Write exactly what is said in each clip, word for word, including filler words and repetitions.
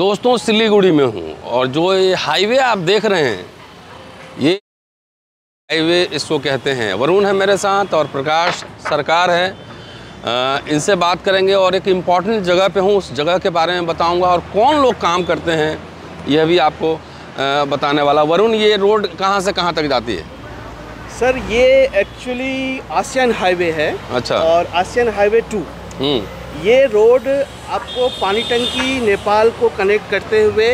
दोस्तों, सिलीगुड़ी में हूँ और जो ये हाईवे आप देख रहे हैं, ये हाईवे इसको कहते हैं। वरुण है मेरे साथ और प्रकाश सरकार है, आ, इनसे बात करेंगे और एक इम्पॉर्टेंट जगह पे हूँ, उस जगह के बारे में बताऊंगा और कौन लोग काम करते हैं यह भी आपको आ, बताने वाला। वरुण, ये रोड कहाँ से कहाँ तक जाती है? सर, ये एक्चुअली आसियान हाईवे है। अच्छा। और आसियान हाईवे टू, ये रोड आपको पानी टंकी नेपाल को कनेक्ट करते हुए,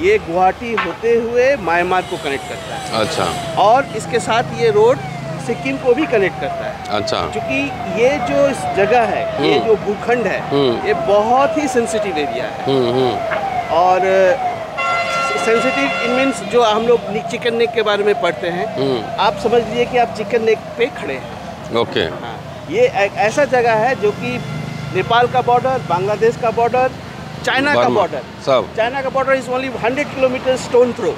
ये गुवाहाटी होते हुए म्यांमार को कनेक्ट करता है। अच्छा। और इसके साथ ये रोड सिक्किम को भी कनेक्ट करता है। अच्छा। क्योंकि ये जो जगह है, ये जो भूखंड है, ये बहुत ही सेंसिटिव एरिया है। और सेंसिटिव इन मीन्स जो हम लोग चिकन नेक के बारे में पढ़ते हैं, आप समझ लीजिए कि आप चिकन नेक पे खड़े हैं। ओके। हाँ, ये ऐसा जगह है जो कि नेपाल का बॉर्डर, बांग्लादेश का बॉर्डर, चाइना का बॉर्डर, सब चाइना का border is only hundred kilometre stone throw.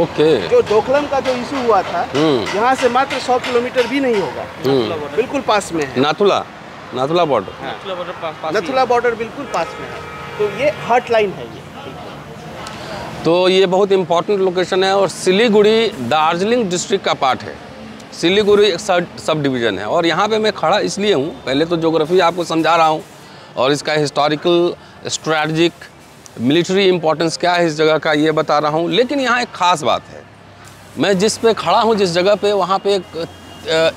Okay. जो डोकलम का जो इशू हुआ था, यहाँ से मात्र सौ किलोमीटर भी नहीं होगा, बिल्कुल पास में है नाथुला, नाथुला बॉर्डर। हाँ, नाथुला बॉर्डर बिल्कुल पास में है। तो ये हॉट लाइन है ये। तो ये बहुत इम्पोर्टेंट लोकेशन है और सिलीगुड़ी दार्जिलिंग डिस्ट्रिक्ट का पार्ट है। सिलीगुड़ी एक सब डिवीज़न है और यहाँ पे मैं खड़ा इसलिए हूँ, पहले तो ज्योग्राफी आपको समझा रहा हूँ और इसका हिस्टोरिकल, स्ट्रैटेजिक, मिलिट्री इम्पोर्टेंस क्या है इस जगह का, ये बता रहा हूँ। लेकिन यहाँ एक ख़ास बात है, मैं जिस पे खड़ा हूँ, जिस जगह पे, वहाँ पे एक,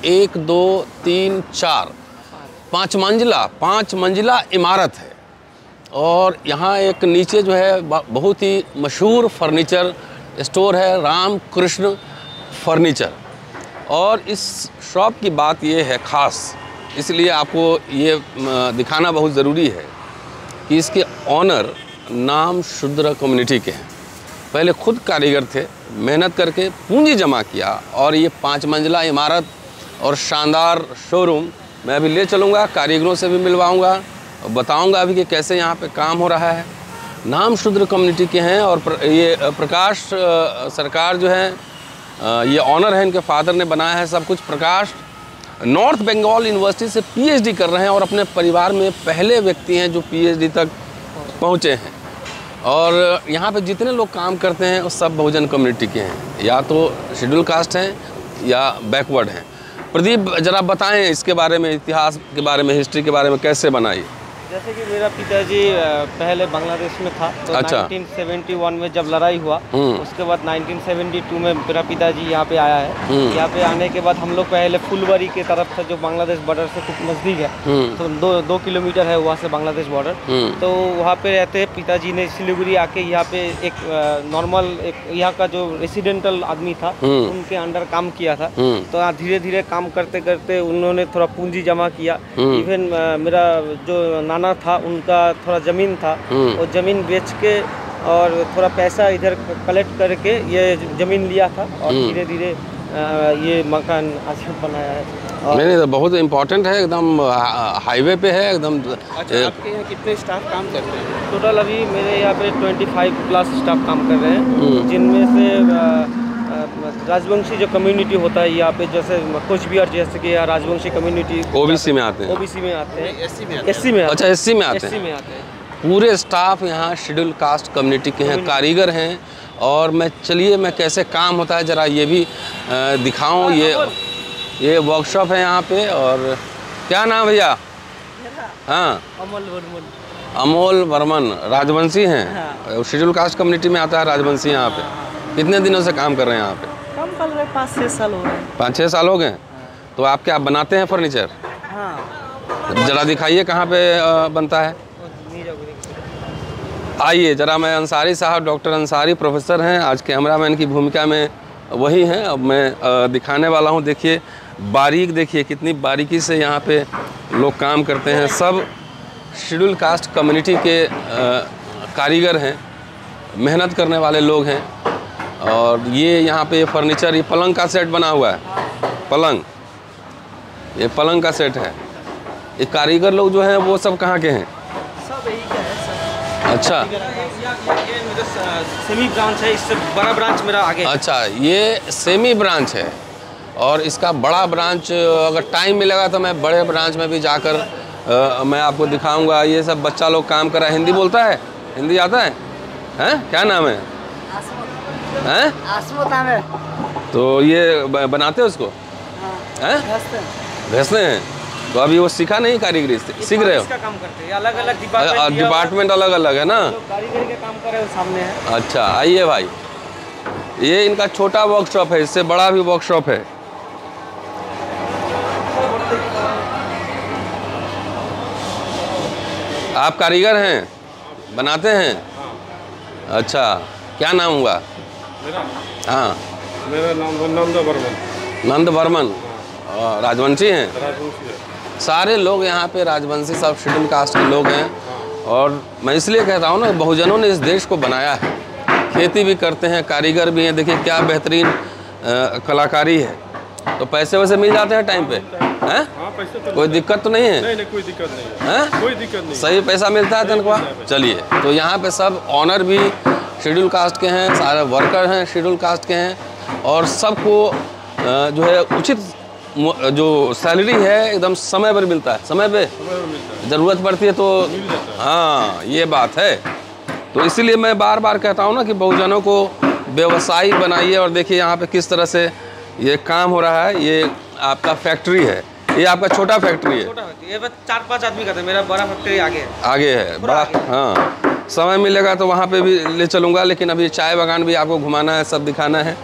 एक दो तीन चार पाँच मंजिला पाँच मंजिला इमारत है और यहाँ एक नीचे जो है बहुत ही मशहूर फर्नीचर स्टोर है, रामकृष्ण फर्नीचर। और इस शॉप की बात ये है ख़ास, इसलिए आपको ये दिखाना बहुत ज़रूरी है कि इसके ऑनर नाम शूद्र कम्युनिटी के हैं। पहले खुद कारीगर थे, मेहनत करके पूंजी जमा किया और ये पाँच मंजिला इमारत और शानदार शोरूम मैं अभी ले चलूँगा, कारीगरों से भी मिलवाऊँगा और बताऊँगा अभी कि कैसे यहाँ पे काम हो रहा है। नाम शूद्र कम्युनिटी के हैं और प्र, ये प्रकाश सरकार जो है, ये ऑनर है, इनके फादर ने बनाया है सब कुछ। प्रकाश नॉर्थ बंगाल यूनिवर्सिटी से पी एच डी कर रहे हैं और अपने परिवार में पहले व्यक्ति हैं जो पी एच डी तक पहुँचे हैं। और यहाँ पे जितने लोग काम करते हैं वो सब बहुजन कम्युनिटी के हैं, या तो शेड्यूल कास्ट हैं या बैकवर्ड हैं। प्रदीप, जरा बताएं इसके बारे में, इतिहास के बारे में, हिस्ट्री के बारे में, कैसे बनाई? जैसे कि मेरा पिताजी पहले बांग्लादेश में था तो अच्छा। नाइनटीन सेवेंटी वन में जब लड़ाई हुआ, उसके बाद नाइनटीन सेवेंटी टू में मेरा पिताजी यहाँ पे आया है। यहाँ पे आने के बाद हम लोग पहले फुलवारी के तरफ से, जो बांग्लादेश बॉर्डर से खूब नज़दीक है, तो दो दो किलोमीटर है वहाँ से बांग्लादेश बॉर्डर, तो वहाँ पे रहते पिताजी ने सिलीगुड़ी आके यहाँ पे एक नॉर्मल एक यहाँ का जो रेसिडेंटल आदमी था उनके अंडर काम किया था। तो धीरे धीरे काम करते करते उन्होंने थोड़ा पूंजी जमा किया। इवन मेरा जो था उनका थोड़ा ज़मीन था, और ज़मीन बेच के और थोड़ा पैसा इधर कलेक्ट करके ये ज़मीन लिया था और धीरे धीरे ये मकान आज बनाया है। और मैंने तो बहुत इम्पोर्टेंट है, एकदम हाईवे पे है एकदम। अच्छा, आपके यहाँ कितने स्टाफ काम कर रहे हैं? टोटल अभी मेरे यहाँ पे पच्चीस प्लस स्टाफ काम कर रहे हैं, जिनमें से राजवंशी जो कम्युनिटी होता है यहाँ पे, जैसे कुछ भी, और जैसे कि यहाँ राजवंशी कम्युनिटी ओबीसी में आते हैं, ओबीसी में आते हैं, एससी में, एससी में। अच्छा, एससी में आते हैं। पूरे स्टाफ यहाँ शेड्यूल कास्ट कम्युनिटी के हैं, कारीगर हैं। और मैं, चलिए मैं कैसे काम होता है जरा ये भी दिखाऊँ। ये ये वर्कशॉप है यहाँ पे। और क्या नाम भैया? हाँ, अमोल वर्मन। अमोल वर्मन राजवंशी हैं, शेड्यूल कास्ट कम्युनिटी में आता है राजवंशी। यहाँ पे कितने दिनों से काम कर रहे हैं यहाँ पे? काम कर रहे हैं पाँच छः साल हो गए। पाँच छः साल हो गए। तो आप क्या बनाते हैं फर्नीचर? हाँ। जरा दिखाइए कहाँ पे बनता है। आइए जरा, मैं अंसारी साहब, डॉक्टर अंसारी प्रोफेसर हैं, आज कैमरामैन की भूमिका में वही हैं। अब मैं दिखाने वाला हूँ, देखिए बारीक, देखिए कितनी बारीकी से यहाँ पे लोग काम करते हैं। सब शेड्यूल कास्ट कम्युनिटी के कारीगर हैं, मेहनत करने वाले लोग हैं। और ये यहाँ पे फर्नीचर, ये पलंग का सेट बना हुआ है, पलंग, ये पलंग का सेट है। ये कारीगर लोग जो हैं वो सब कहाँ के हैं? सब यही का है सर। अच्छा, ये मेरा सेमी ब्रांच है, इससे बड़ा ब्रांच मेरा आगे। अच्छा, ये सेमी ब्रांच है और इसका बड़ा ब्रांच, अगर टाइम मिलेगा तो मैं बड़े ब्रांच में भी जाकर आ, मैं आपको दिखाऊँगा। ये सब बच्चा लोग काम कर रहा है। हिंदी बोलता है? हिंदी आता है? हैं? क्या नाम है? हैं? तो ये बनाते हैं उसको, घसते हैं। तो अभी वो सीखा नहीं कारीगरी, सीख रहे हो? काम करते हैं, अलग अलग डिपार्टमेंट, डिपार्टमेंट अलग अलग है ना। कारीगरी के काम कर रहे हो सामने है। अच्छा आइए भाई, ये इनका छोटा वर्कशॉप है, इससे बड़ा भी वर्कशॉप है। आप कारीगर हैं, बनाते हैं? अच्छा, क्या नाम हुआ? हाँ, मेरा नाम नंद वर्मन। नंद वर्मन राजवंशी हैं। सारे लोग यहाँ पे राजवंशी, सब शेड्यूल कास्ट के लोग हैं। और मैं इसलिए कहता हूँ ना, बहुजनों ने इस देश को बनाया है। खेती भी करते हैं, कारीगर भी हैं। देखिए क्या बेहतरीन कलाकारी है। तो पैसे वैसे मिल जाते हैं टाइम पे, हैं? तो कोई दिक्कत तो नहीं है? नहीं नहीं, कोई दिक्कत नहीं है, हैं? कोई दिक्कत नहीं। सही पैसा मिलता है तनख्वाह। चलिए, तो यहाँ पे सब ऑनर भी शेड्यूल कास्ट के हैं, सारे वर्कर हैं शेड्यूल कास्ट के हैं, और सबको जो है उचित जो सैलरी है एकदम समय पर मिलता है। समय पे ज़रूरत पड़ती है तो हाँ, ये बात है। तो इसीलिए मैं बार बार कहता हूँ ना कि बहुजनों को व्यवसायी बनाइए। और देखिए यहाँ पे किस तरह से ये काम हो रहा है। ये आपका फैक्ट्री है, ये आपका छोटा फैक्ट्री है, छोटा है। ये बस चार पाँच आदमी का था, मेरा बड़ा फैक्ट्री आगे है। आगे है बड़ा, हाँ। समय मिलेगा तो वहाँ पे भी ले चलूँगा, लेकिन अभी चाय बागान भी आपको घुमाना है, सब दिखाना है।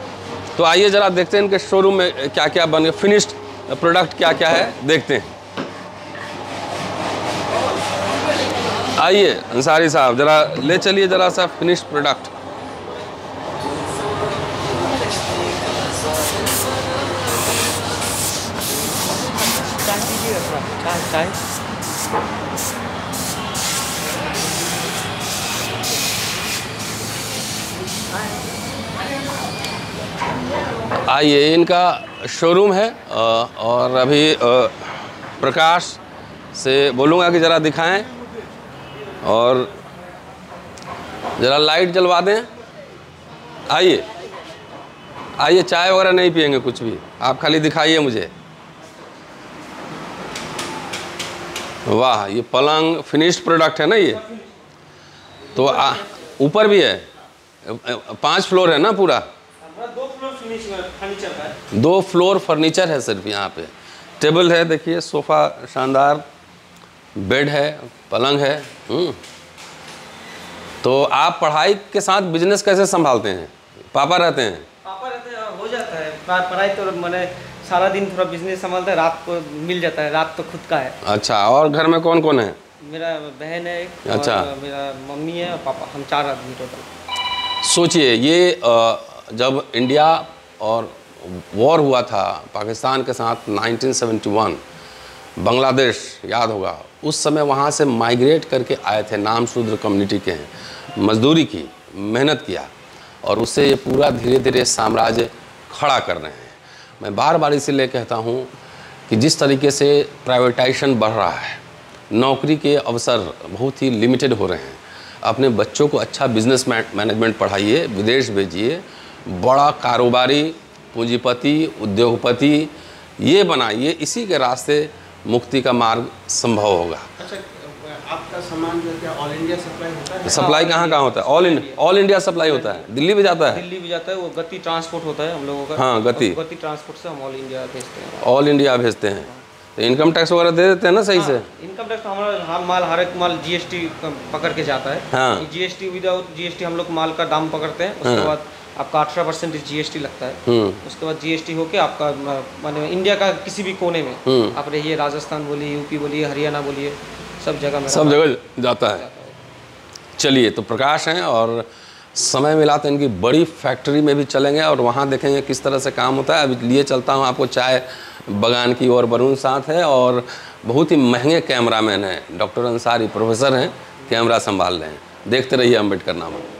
तो आइए ज़रा देखते हैं इनके शोरूम में क्या क्या बन गया, फिनिश्ड प्रोडक्ट क्या क्या है, देखते हैं। आइए अंसारी साहब, जरा ले चलिए जरा सा फिनिश प्रोडक्ट। आइए, इनका शोरूम है और अभी प्रकाश से बोलूँगा कि ज़रा दिखाएं और ज़रा लाइट जलवा दें। आइए आइए, चाय वगैरह नहीं पियेंगे कुछ भी, आप खाली दिखाइए मुझे। वाह, ये पलंग फिनिश्ड प्रोडक्ट है ना। ये तो ऊपर भी है, पांच फ्लोर है ना पूरा। दो फ्लोर फर्नीचर है, दो फ्लोर फर्नीचर है सिर्फ। यहाँ पे टेबल है, देखिए सोफ़ा शानदार, बेड है, पलंग है। तो आप पढ़ाई के साथ बिजनेस कैसे संभालते हैं? पापा रहते हैं? पापा रहते हैं, हो जाता है पढ़ाई तो। मैंने सारा दिन थोड़ा बिजनेस संभालते हैं, रात को मिल जाता है, रात तो खुद का है। अच्छा, और घर में कौन कौन है? मेरा बहन है, अच्छा, मेरा मम्मी है और पापा, हम चार आदमी टोटल। सोचिए, ये जब इंडिया और वॉर हुआ था पाकिस्तान के साथ नाइनटीन सेवेंटी वन, बांग्लादेश याद होगा, उस समय वहाँ से माइग्रेट करके आए थे, नाम शूद्र कम्युनिटी के हैं, मजदूरी की, मेहनत किया, और उससे ये पूरा धीरे धीरे साम्राज्य खड़ा कर रहे हैं। मैं बार बार इसीलिए कहता हूँ कि जिस तरीके से प्राइवेटाइजेशन बढ़ रहा है, नौकरी के अवसर बहुत ही लिमिटेड हो रहे हैं। अपने बच्चों को अच्छा बिजनेस मैनेजमेंट पढ़ाइए, विदेश भेजिए, बड़ा कारोबारी, पूंजीपति, उद्योगपति ये बनाइए। इसी के रास्ते मुक्ति का मार्ग संभव होगा। अच्छा, आपका सामान जो है ऑल इंडिया सप्लाई होता है? सप्लाई कहाँ कहाँ होता है? All India, all India supply होता है। दिल्ली भी जाता है? दिल्ली भी जाता है। वो गति ट्रांसपोर्ट होता है हम लोगों का। हाँ, गति गति ट्रांसपोर्ट से हम ऑल इंडिया भेजते हैं। ऑल इंडिया भेजते हैं। तो इनकम टैक्स वगैरह दे देते हैं ना सही से? इनकम टैक्स हमारा हर माल, हर एक माल जीएसटी पकड़ के जाता है। जीएसटी विदाउट जीएसटी हम लोग माल का दाम पकड़ते हैं, उसके बाद आपका अठारह परसेंट जीएसटी लगता है। उसके बाद जीएसटी होके आपका माने इंडिया का किसी भी कोने में आप रहिए, राजस्थान बोलिए, यूपी बोलिए, हरियाणा बोलिए, सब जगह में, सब जगह जाता है। चलिए, तो प्रकाश हैं और समय मिला तो इनकी बड़ी फैक्ट्री में भी चलेंगे और वहाँ देखेंगे किस तरह से काम होता है। अभी लिए चलता हूँ आपको चाय बगान की ओर। वरुण साथ है और बहुत ही महंगे कैमरामैन हैं, डॉक्टर अंसारी प्रोफेसर हैं, कैमरा संभाल रहे हैं। देखते रहिए अम्बेडकर नामा।